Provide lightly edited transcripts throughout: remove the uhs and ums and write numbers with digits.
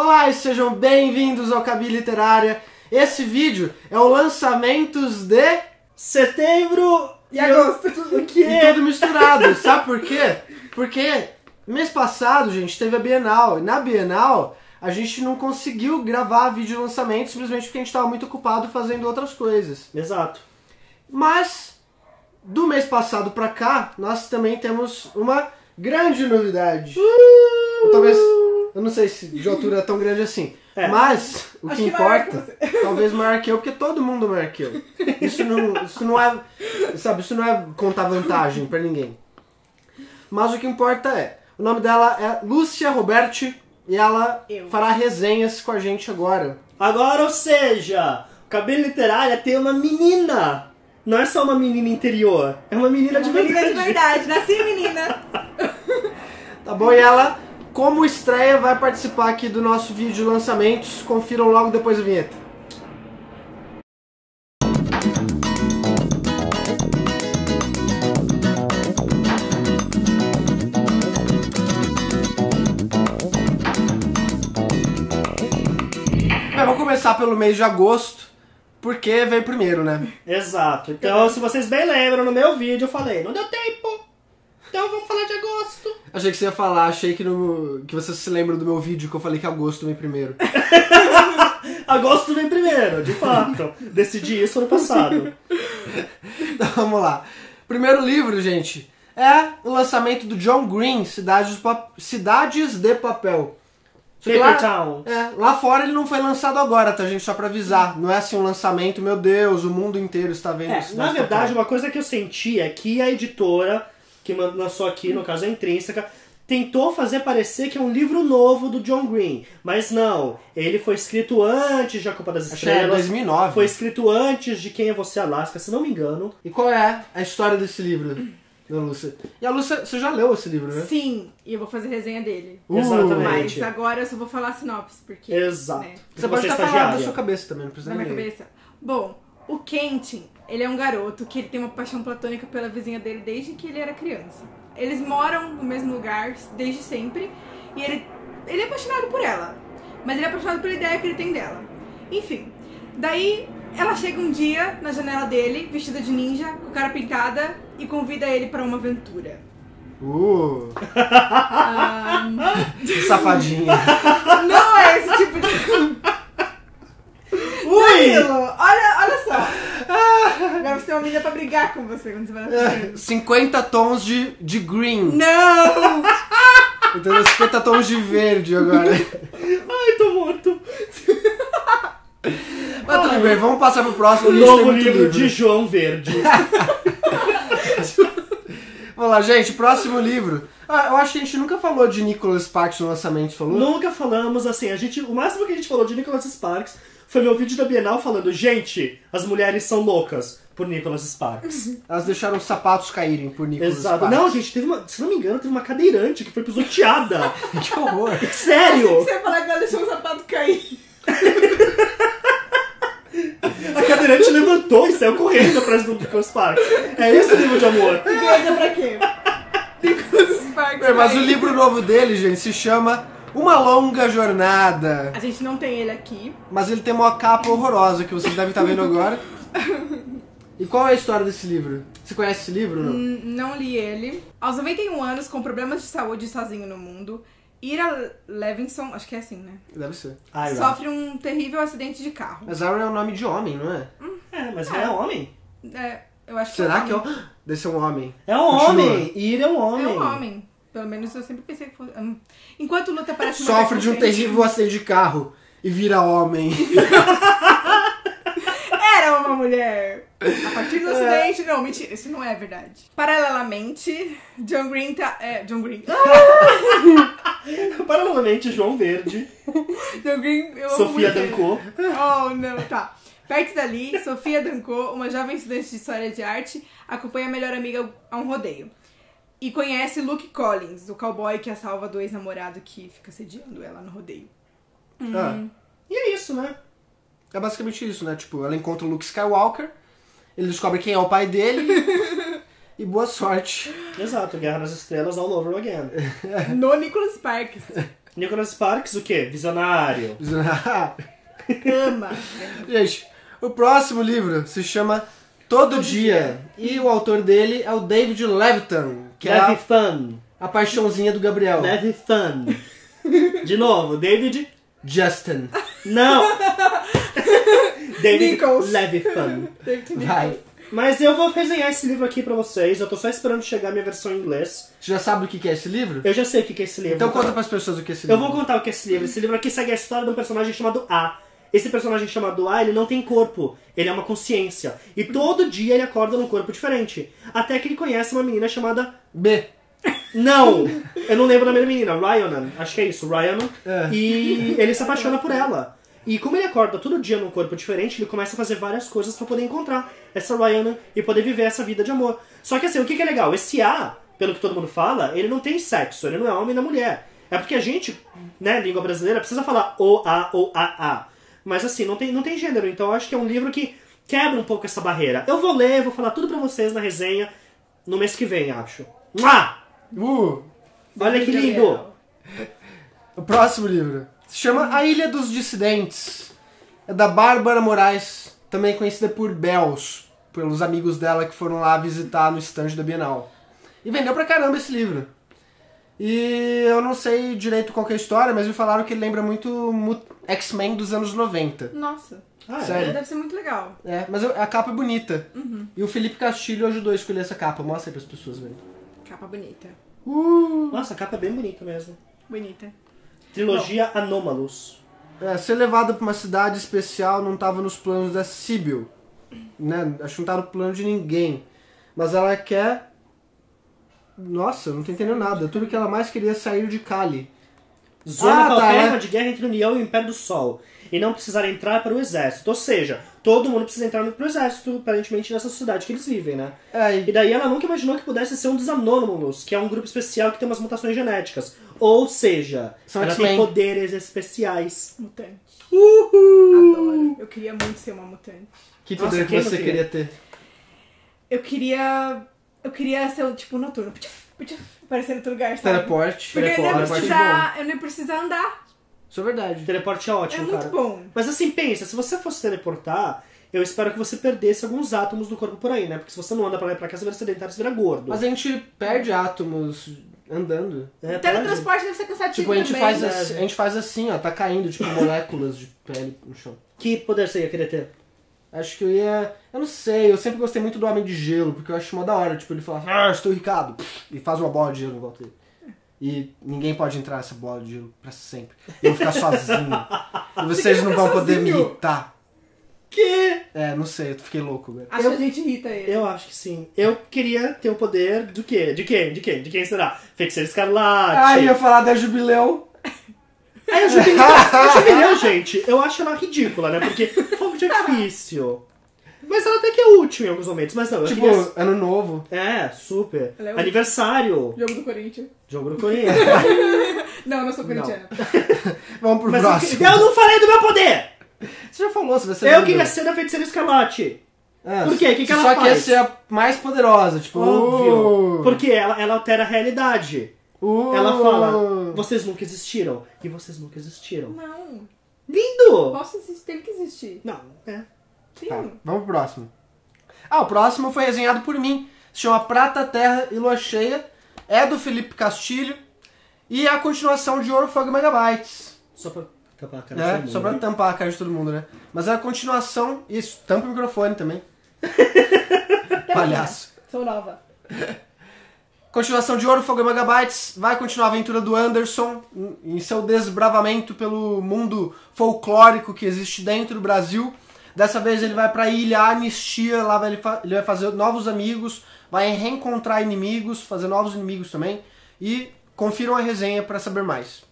Olá e sejam bem-vindos ao Cabi Literária. Esse vídeo é o lançamentos de setembro e agosto. E tudo misturado. Sabe por quê? Porque mês passado, gente, teve a Bienal. E na Bienal, a gente não conseguiu gravar vídeo de lançamento simplesmente porque a gente estava muito ocupado fazendo outras coisas. Exato. Mas, do mês passado pra cá, nós também temos uma grande novidade. Talvez... Eu não sei se de altura é tão grande assim. É. Mas, o que importa, talvez maior que eu, porque todo mundo maior que eu. Isso não é. Sabe, isso não é contar vantagem pra ninguém. Mas o que importa é. O nome dela é Lúcia Robertti e ela fará resenhas com a gente agora. Agora, ou seja, o Cabelo Literária tem uma menina. Não é só uma menina interior, é uma menina de verdade. Menina de verdade, nasci menina. Tá bom, e ela. Como estreia, vai participar aqui do nosso vídeo de lançamentos. Confiram logo depois da vinheta. Bem, vou começar pelo mês de agosto, porque veio primeiro, né? Exato. Então, se vocês bem lembram, no meu vídeo eu falei, não deu tempo. Então vamos falar de agosto. Achei que você ia falar, achei que você se lembra do meu vídeo que eu falei que agosto vem primeiro. Agosto vem primeiro, de fato. Decidi isso ano passado. Então vamos lá. Primeiro livro, gente, é o lançamento do John Green, Cidades de Papel. Lá fora ele não foi lançado agora, tá, gente? Só pra avisar. Não é assim um lançamento, meu Deus, o mundo inteiro está vendo isso. Na verdade, uma coisa que eu senti é que a editora... que lançou aqui, no caso a Intrínseca, tentou fazer parecer que é um livro novo do John Green, mas não. Ele foi escrito antes de A Culpa das Estrelas. Acho que é 2009. Foi escrito antes de Quem é Você, Alaska, se não me engano. E qual é a história desse livro, da Lúcia? E a Lúcia, você já leu esse livro, né? Sim, e eu vou fazer resenha dele. Exatamente. Mas agora eu só vou falar a sinopse, porque... Exato. Né? Você pode estar falando da sua cabeça também, não precisa nem ler. Da minha cabeça. Bom, o Kentin... Ele é um garoto que ele tem uma paixão platônica pela vizinha dele desde que ele era criança. Eles moram no mesmo lugar desde sempre e ele é apaixonado por ela, mas ele é apaixonado pela ideia que ele tem dela. Enfim, daí ela chega um dia na janela dele, vestida de ninja, com cara pintada e convida ele para uma aventura. Safadinha. Não é esse tipo de... Olha só. Agora você tem uma menina pra brigar com você quando você vai assistir. 50 tons de green. Não! Eu tô 50 tons de verde agora. Ai, tô morto. Mas tudo bem, vamos passar pro próximo. O novo livro de João Verde. Vamos lá, gente, próximo livro. Eu acho que a gente nunca falou de Nicholas Sparks no lançamento, falou? Nunca falamos, assim, o máximo que a gente falou de Nicholas Sparks foi meu vídeo da Bienal falando, gente, as mulheres são loucas por Nicholas Sparks. Elas deixaram os sapatos caírem por Nicholas Sparks. Não, gente, se não me engano, teve uma cadeirante que foi pisoteada. Que horror. Sério. Você ia falar que ela deixou o sapato cair. A cadeirante levantou e saiu correndo atrás do Nicholas Sparks. É esse o livro de amor. Doida pra quê? Nicholas Sparks. Mas o livro novo dele, gente, se chama... Uma Longa Jornada. A gente não tem ele aqui. Mas ele tem uma capa horrorosa que vocês devem estar vendo agora. E qual é a história desse livro? Você conhece esse livro ou não? Não li ele. Aos 91 anos, com problemas de saúde e sozinho no mundo, Ira Levinson, acho que é assim, né? Deve ser. Sofre um terrível acidente de carro. Mas Ira é um nome de homem, não é? Mas não é homem? É, eu acho que será que é um homem? Deve ser um homem. É um homem! Ira é um homem. É um homem. Pelo menos eu sempre pensei que fosse... Enquanto luta parece uma... Sofre de um terrível acidente de carro e vira homem. Era uma mulher. A partir do acidente... Não, mentira. Isso não é verdade. Paralelamente, John Green tá... John Green. Paralelamente, João Verde. John Green... Eu Sofia Dancô. Oh, não. Tá. Perto dali, Sofia Dancô, uma jovem estudante de História de Arte, acompanha a melhor amiga a um rodeio. E conhece Luke Collins, o cowboy que a salva do ex-namorado que fica sediando ela no rodeio. E é isso, né? É basicamente isso, né? Tipo, ela encontra o Luke Skywalker, ele descobre quem é o pai dele e boa sorte. Exato, Guerra nas Estrelas all over again. No Nicholas Sparks. Nicholas Sparks, o quê? Visionário. Visionário. Ama. Gente, o próximo livro se chama Todo Dia. E o autor dele é o David Levithan. Que Levithan. É a paixãozinha do Gabriel. Levithan. De novo, David... Justin. Não. David Nichols. Levithan. David Nichols. Mas eu vou resenhar esse livro aqui pra vocês. Eu tô só esperando chegar a minha versão em inglês. Você já sabe o que é esse livro? Eu já sei o que é esse livro. Então conta pras pessoas o que é esse livro. Eu vou contar o que é esse livro. Esse livro aqui segue a história de um personagem chamado A. Esse personagem chamado A, ele não tem corpo. Ele é uma consciência. E todo dia ele acorda num corpo diferente. Até que ele conhece uma menina chamada B. Não! Eu não lembro da minha menina. Ryanan. Acho que é isso. Ryanan. É. E ele se apaixona por ela. E como ele acorda todo dia num corpo diferente, ele começa a fazer várias coisas pra poder encontrar essa Ryanan e poder viver essa vida de amor. Só que assim, o que é legal? Esse A, pelo que todo mundo fala, ele não tem sexo. Ele não é homem nem mulher. É porque a gente, né, língua brasileira, precisa falar o, a, o, a, a. Mas assim, não tem gênero. Então eu acho que é um livro que quebra um pouco essa barreira. Eu vou ler, vou falar tudo pra vocês na resenha no mês que vem, acho. Mua! Olha que lindo! O próximo livro se chama A Ilha dos Dissidentes. É da Bárbara Moraes, também conhecida por Bells, pelos amigos dela que foram lá visitar no estande da Bienal. E vendeu pra caramba esse livro. E eu não sei direito qual que é a história, mas me falaram que ele lembra muito X-Men dos anos 90. Nossa, ah, sério? Deve ser muito legal. É, mas a capa é bonita. Uhum. E o Felipe Castilho ajudou a escolher essa capa. Mostra aí pras pessoas, velho. Capa bonita. Nossa, a capa é bem bonita mesmo. Bonita. Trilogia Anômalos. É, ser levada pra uma cidade especial não tava nos planos da Sibyl. Né? Acho que não tava no plano de ninguém. Mas ela quer... Nossa, não tô entendendo nada. Tudo que ela mais queria é sair de Cali. Zona paterna de guerra entre a União e o Império do Sol. E não precisar entrar para o exército. Ou seja, todo mundo precisa entrar para o exército, aparentemente, nessa sociedade que eles vivem, né? É, e daí ela nunca imaginou que pudesse ser um dos Anônimos, que é um grupo especial que tem umas mutações genéticas. Ou seja, ela tem poderes especiais. Mutante. Uhul! Adoro. Eu queria muito ser uma mutante. Que poder que você queria ter? Eu queria ser, tipo, noturno. Aparecer em outro lugar, sabe? Teleporte. Porque eu não ia precisar andar. Isso é verdade. Teleporte é ótimo, cara. É muito bom. Mas assim, pensa, se você fosse teleportar, eu espero que você perdesse alguns átomos do corpo por aí, né? Porque se você não anda pra lá e pra cá, você vira sedentário, você vira gordo. Mas a gente perde átomos andando. É, o teletransporte deve ser cansativo também. Tipo, a gente faz assim, ó, tá caindo, tipo, moléculas de pele no chão. Que poder você ia querer ter? Acho que eu ia... Eu não sei, eu sempre gostei muito do Homem de Gelo, porque eu acho mó da hora, tipo, ele fala, ah, estou irritado, e faz uma bola de gelo em volta dele. E ninguém pode entrar nessa bola de gelo pra sempre. Eu vou ficar sozinho. E vocês não vão poder me irritar. Que? É, não sei, eu fiquei louco, velho. Acho que a gente irrita ele. Eu acho que sim. Eu queria ter o poder do quê? De quem? De quem? De quem será? Feiticeiro Escarlate. Ah, ia falar da Jubileu. É, a Jubileu, gente, eu acho ela ridícula, né? Porque fogo de artifício. Mas ela até que é útil em alguns momentos, mas não. Tipo, queria... Ano Novo. É, super. É aniversário. Jogo do Corinthians. Jogo do Corinthians. Não sou corintiana. Vamos pro próximo. Eu não falei do meu poder! Você já falou, se você... Eu queria ser da Feiticeira Escarlate. É, por quê? O que ela faz? Só que ia ser a mais poderosa, tipo... Óbvio. Porque ela altera a realidade. Ela fala, vocês nunca existiram. E vocês nunca existiram. Não. Lindo! Posso existir, tem que existir. Não, é. Sim. Tá, vamos pro próximo. Ah, o próximo foi resenhado por mim. Se chama Prata, Terra e Lua Cheia. É do Felipe Castilho. E é a continuação de Ouro, Fogo e Megabytes. Só pra tampar a cara de todo mundo. Só pra tampar a cara de todo mundo, né? Mas é a continuação... Isso, tampa o microfone também. Palhaço. Sou nova. Continuação de Ouro, Fogo e Megabytes. Vai continuar a aventura do Anderson em seu desbravamento pelo mundo folclórico que existe dentro do Brasil. Dessa vez ele vai pra Ilha Anistia, lá ele vai fazer novos amigos, vai reencontrar inimigos, fazer novos inimigos também. E confiram a resenha pra saber mais.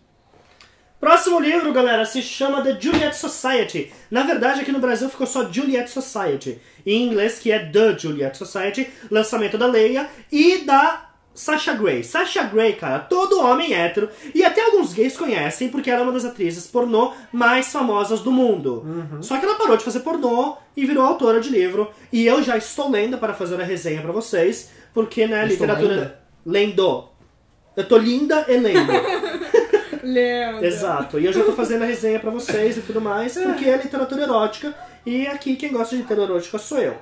Próximo livro, galera, se chama The Juliette Society. Na verdade, aqui no Brasil ficou só Juliette Society. Em inglês, que é The Juliette Society, lançamento da Leia e da... Sasha Gray. Sasha Gray, cara, todo homem hétero, e até alguns gays conhecem, porque ela é uma das atrizes pornô mais famosas do mundo. Uhum. Só que ela parou de fazer pornô e virou autora de livro, e eu já estou lendo para fazer a resenha pra vocês, porque, né, estou literatura... Lendo. Eu tô linda e lendo. Lenda. Exato. E eu já tô fazendo a resenha pra vocês e tudo mais, porque é literatura erótica. E aqui quem gosta de literatura erótica sou eu,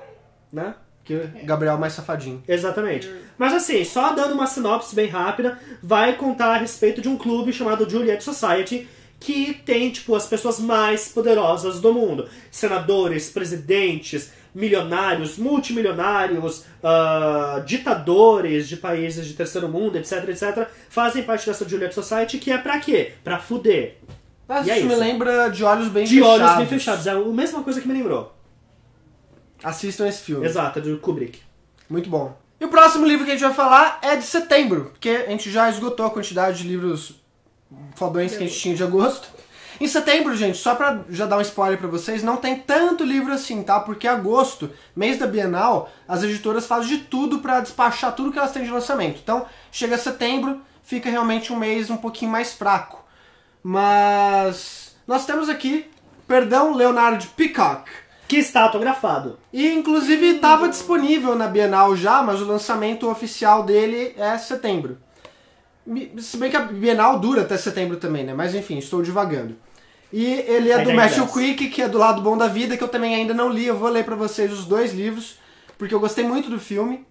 né? Que Gabriel mais safadinho. Exatamente. Mas assim, só dando uma sinopse bem rápida, vai contar a respeito de um clube chamado Juliette Society, que tem, tipo, as pessoas mais poderosas do mundo. Senadores, presidentes, milionários, multimilionários, ditadores de países de terceiro mundo, etc, etc. Fazem parte dessa Juliette Society, que é pra quê? Pra fuder. Mas isso me lembra De Olhos Bem Fechados. De Olhos Bem Fechados. É a mesma coisa que me lembrou. Assistam esse filme. Exato, é do Kubrick. Muito bom. E o próximo livro que a gente vai falar é de setembro, porque a gente já esgotou a quantidade de livros fodões que a gente tinha de agosto. Em setembro, gente, só pra já dar um spoiler pra vocês, não tem tanto livro assim, tá? Porque agosto, mês da Bienal, as editoras fazem de tudo pra despachar tudo que elas têm de lançamento. Então, chega setembro, fica realmente um mês um pouquinho mais fraco. Mas nós temos aqui Perdão, Leonard Peacock, que está autografado. E, inclusive, estava disponível na Bienal já, mas o lançamento oficial dele é setembro. Se bem que a Bienal dura até setembro também, né? Mas, enfim, estou divagando. E ele é do Matthew Quick, que é do Lado Bom da Vida, que eu também ainda não li. Eu vou ler pra vocês os dois livros, porque eu gostei muito do filme.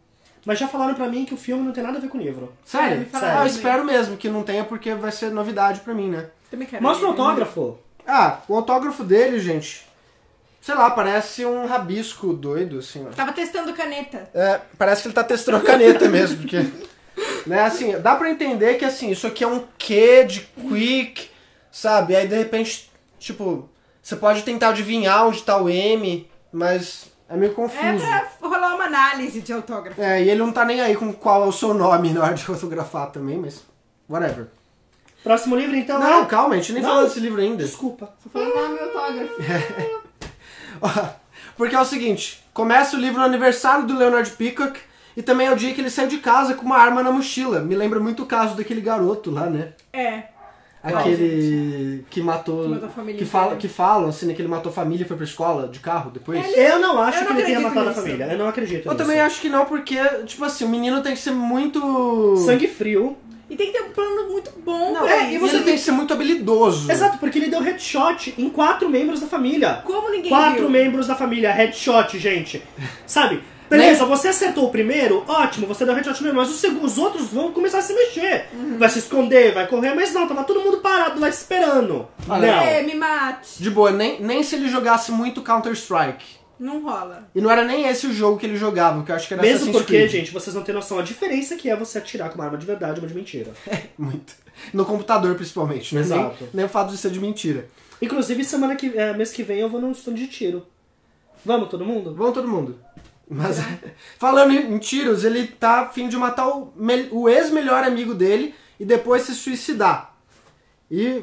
Mas já falaram pra mim que o filme não tem nada a ver com o livro. Sério? Sério. Eu espero mesmo que não tenha, porque vai ser novidade pra mim, né? Mostra o autógrafo. Ah, o autógrafo dele, gente... Sei lá, parece um rabisco doido, assim. Tava testando caneta. É, parece que ele tá testando a caneta mesmo, porque... Né, assim, dá pra entender que, assim, isso aqui é um quê de Quick, sabe? Aí, de repente, tipo, você pode tentar adivinhar onde tá o M, mas é meio confuso. É pra rolar uma análise de autógrafo. É, e ele não tá nem aí com qual é o seu nome na hora de autografar também, mas whatever. Próximo livro, então? Não, é... calma, a gente nem falou desse livro ainda. Desculpa. Só falou nome e autógrafo. É. Porque é o seguinte, começa o livro no aniversário do Leonard Peacock e também é o dia que ele saiu de casa com uma arma na mochila. Me lembra muito o caso daquele garoto lá, né? É. Aquele que matou... Que matou a família. Que falam, assim, né, que ele matou a família e foi pra escola de carro depois. Eu não acho que ele tenha matado a família. Eu não acredito nisso. Eu também acho que não, porque, tipo assim, o menino tem que ser muito... Sangue frio. E tem que ter um plano muito bom. Não, é, e você tem que ser muito habilidoso. Exato, porque ele deu headshot em 4 membros da família. Como ninguém viu? 4 membros da família, headshot, gente. Sabe? Beleza, você acertou o primeiro, ótimo, você deu headshot mesmo, mas os outros vão começar a se mexer. Vai se esconder, vai correr, mas não, tava todo mundo parado lá esperando. É, me mate. De boa, nem se ele jogasse muito Counter-Strike. Não rola. E não era nem esse o jogo que ele jogava, que eu acho que era Assassin's Creed. Mesmo porque, gente, vocês não têm noção a diferença que é você atirar com uma arma de verdade e uma de mentira. É, muito. No computador, principalmente. Né? Exato. Nem o fato de ser de mentira. Inclusive, mês que vem eu vou num estúdio de tiro. Vamos, todo mundo? Vamos, todo mundo. Mas, falando em tiros, ele tá a fim de matar o ex-melhor amigo dele e depois se suicidar.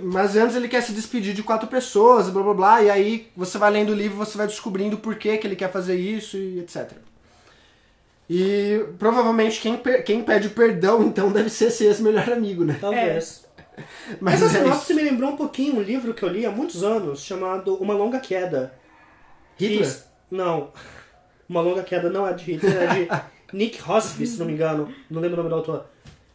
Mas antes ele quer se despedir de 4 pessoas, blá blá blá, e aí você vai lendo o livro, você vai descobrindo por que ele quer fazer isso e etc. E provavelmente quem pede perdão então deve ser esse melhor amigo, né? Talvez. É. Mas essa sinopse me lembrou um pouquinho um livro que eu li há muitos anos, chamado Uma Longa Queda. Hitler? Não. Uma Longa Queda não é de Hitler, é de Nick Hornby, se não me engano. Não lembro o nome do autor.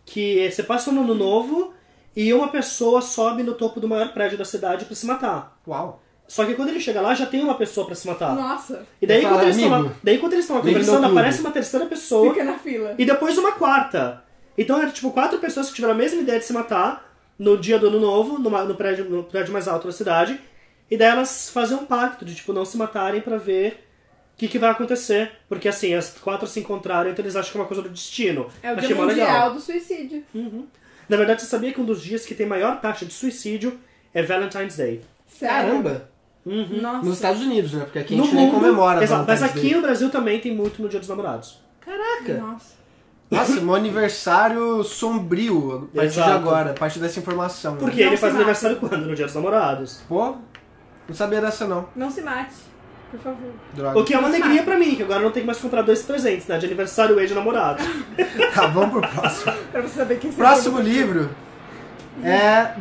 Que você passa um ano novo... E uma pessoa sobe no topo do maior prédio da cidade pra se matar. Uau. Só que quando ele chega lá, já tem uma pessoa pra se matar. Nossa. E daí, quando eles estão conversando, aparece uma terceira pessoa. Fica na fila. E depois uma quarta. Então, era tipo 4 pessoas que tiveram a mesma ideia de se matar no dia do ano novo, no prédio mais alto da cidade. E daí elas fazem um pacto de, tipo, não se matarem pra ver... O que vai acontecer? Porque assim, as 4 se encontraram, então eles acham que é uma coisa do destino. É o dia mundial do suicídio. Uhum. Na verdade, você sabia que um dos dias que tem maior taxa de suicídio é Valentine's Day. Sério? Caramba! Uhum. Nossa. Nos Estados Unidos, né? Porque aqui a gente nem comemora. Exato. Mas aqui no Brasil também tem muito no Dia dos Namorados. Caraca! Nossa, meu aniversário sombrio a partir de agora, a partir dessa informação. Porque ele faz aniversário quando? No Dia dos Namorados. Pô, não sabia dessa não. Não se mate, por favor. Droga. O que é uma alegria pra mim, que agora eu não tenho que mais comprar 2 presentes, né? De aniversário e de namorado. Tá, vamos pro próximo. Pra você saber quem próximo livro é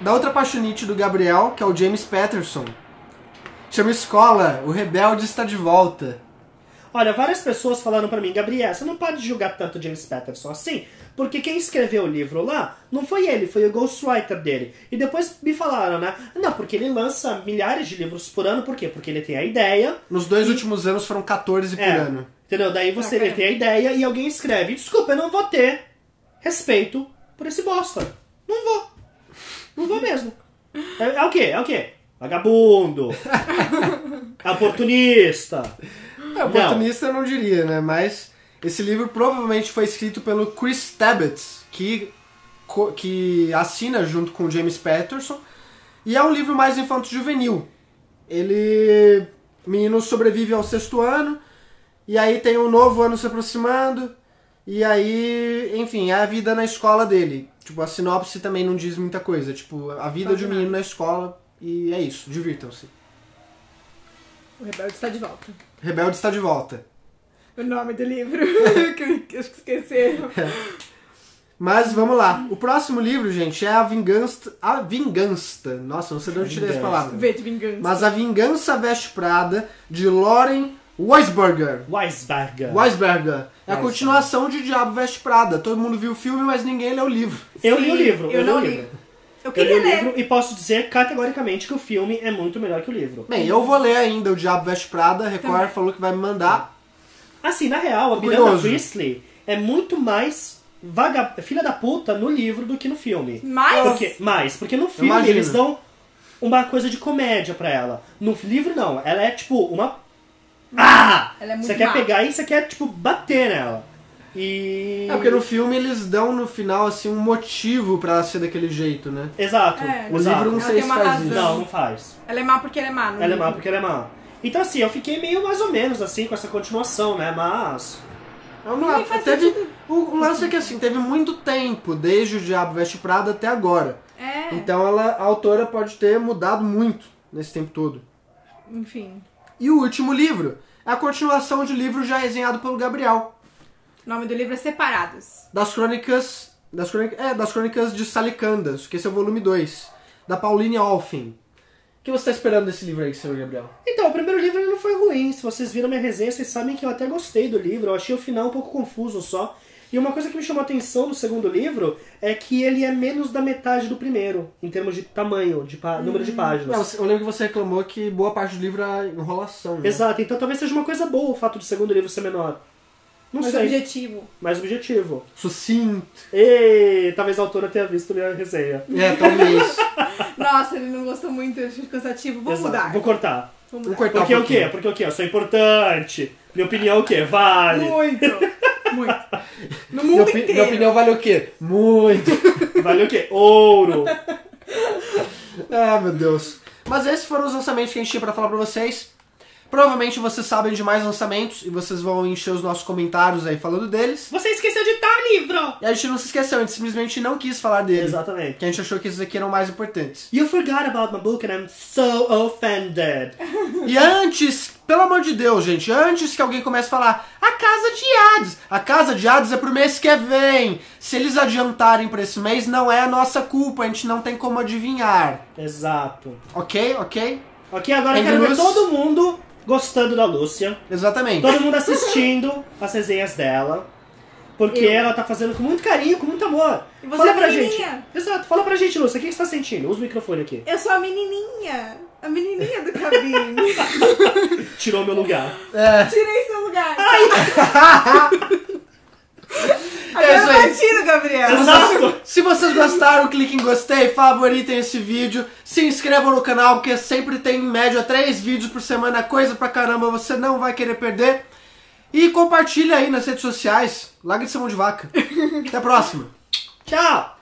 da outra paixonite do Gabriel, que é o James Patterson. Chama Escola: O Rebelde Está de Volta. Olha, várias pessoas falaram pra mim, Gabriel, você não pode julgar tanto James Patterson assim, porque quem escreveu o livro lá não foi ele, foi o ghostwriter dele. E depois me falaram, né? Não, porque ele lança milhares de livros por ano, por quê? Porque ele tem a ideia. Nos dois últimos anos foram 14 por ano. Entendeu? Daí você tem a ideia e alguém escreve. Desculpa, eu não vou ter respeito por esse bosta. Não vou. Não vou mesmo. É o quê? É o quê? Vagabundo. É oportunista. É, oportunista eu não diria, né? Mas esse livro provavelmente foi escrito pelo Chris Tabbitt, que assina junto com o James Patterson. E é um livro mais infanto-juvenil. Ele... O menino sobrevive ao 6º ano. E aí tem um novo ano se aproximando. E aí, enfim, é a vida na escola dele. Tipo, a sinopse também não diz muita coisa. Tipo, a vida de um menino na escola. E é isso, divirtam-se. O Rebelde Está de Volta. Rebelde Está de Volta. O nome do livro, que acho que esqueceram. Mas vamos lá. O próximo livro, gente, é A Vingança... A Vingança. Nossa, não sei de onde tirei essa palavra. V de vingança. Mas A Vingança Veste Prada, de Lauren Weisberger. Weisberger. É a continuação de O Diabo Veste Prada. Todo mundo viu o filme, mas ninguém leu o livro. Eu li o livro. Eu não li. Eu li o livro e posso dizer categoricamente que o filme é muito melhor que o livro. Bem, eu vou ler ainda O Diabo Veste Prada. Record falou que vai me mandar. Assim, na real, a Miranda Priestley é muito mais... filha da puta no livro do que no filme. Mais? Porque no filme eles dão uma coisa de comédia pra ela. No livro não, ela é tipo uma... Ah! Ela é muito má. Você quer pegar e você quer tipo bater nela. E... É porque no filme eles dão no final assim um motivo pra ela ser daquele jeito, né? Exato. O livro não sei se faz isso. Não faz. Ela é má porque ela é má. Ela é má porque ela é má. Então assim, eu fiquei meio mais ou menos assim com essa continuação, né? Mas... O lance é que assim, teve muito tempo, desde O Diabo Veste Prada até agora. É. Então a autora pode ter mudado muito nesse tempo todo. Enfim. E o último livro é a continuação de livro já resenhado pelo Gabriel. O nome do livro é Separados. Das Crônicas de Salicandas, que esse é o volume 2, da Pauline Alfin. O que você está esperando desse livro aí, senhor Gabriel? Então, o primeiro livro não foi ruim. Se vocês viram minha resenha, vocês sabem que eu até gostei do livro. Eu achei o final um pouco confuso só. E uma coisa que me chamou a atenção do segundo livro é que ele é menos da metade do primeiro, em termos de tamanho, de número de páginas. Eu lembro que você reclamou que boa parte do livro é enrolação, né? Exato. Então talvez seja uma coisa boa o fato do segundo livro ser menor. Mais objetivo. Sucinto. E talvez a autora tenha visto minha resenha. É, talvez. Nossa, ele não gostou muito, eu achei cansativo. Vou mudar. Vou cortar. Porque o quê? Porque o quê? Eu sou importante. Minha opinião o quê? Vale. Muito. No mundo inteiro. Minha opinião vale o quê? Muito. Vale o quê? Ouro. Ah, meu Deus. Mas esses foram os lançamentos que a gente tinha pra falar pra vocês. Provavelmente vocês sabem de mais lançamentos e vocês vão encher os nossos comentários aí falando deles. Você esqueceu de tal livro! E a gente não se esqueceu, a gente simplesmente não quis falar dele. Exatamente. Porque a gente achou que esses aqui eram mais importantes. You forgot about my book and I'm so offended. E antes, pelo amor de Deus, gente, antes que alguém comece a falar A Casa de Hades. A Casa de Hades é pro mês que vem. Se eles adiantarem pra esse mês, não é a nossa culpa, a gente não tem como adivinhar. Exato. Ok? Ok, agora eu quero ver todo mundo... gostando da Lúcia. Exatamente. Todo mundo assistindo as resenhas dela. Porque ela tá fazendo com muito carinho, com muito amor. E você é a menininha. Exato. Fala pra gente, Lúcia. O que você tá sentindo? Usa o microfone aqui. Eu sou a menininha. A menininha do cabine. Tirou meu lugar. É. Tirei seu lugar. Ai. Agora eu Gabriel. Se vocês gostaram, clique em gostei, favoritem esse vídeo, se inscrevam no canal, porque sempre tem em média 3 vídeos por semana, coisa pra caramba, você não vai querer perder. E compartilha aí nas redes sociais, larga de ser mão de vaca. Até a próxima. Tchau.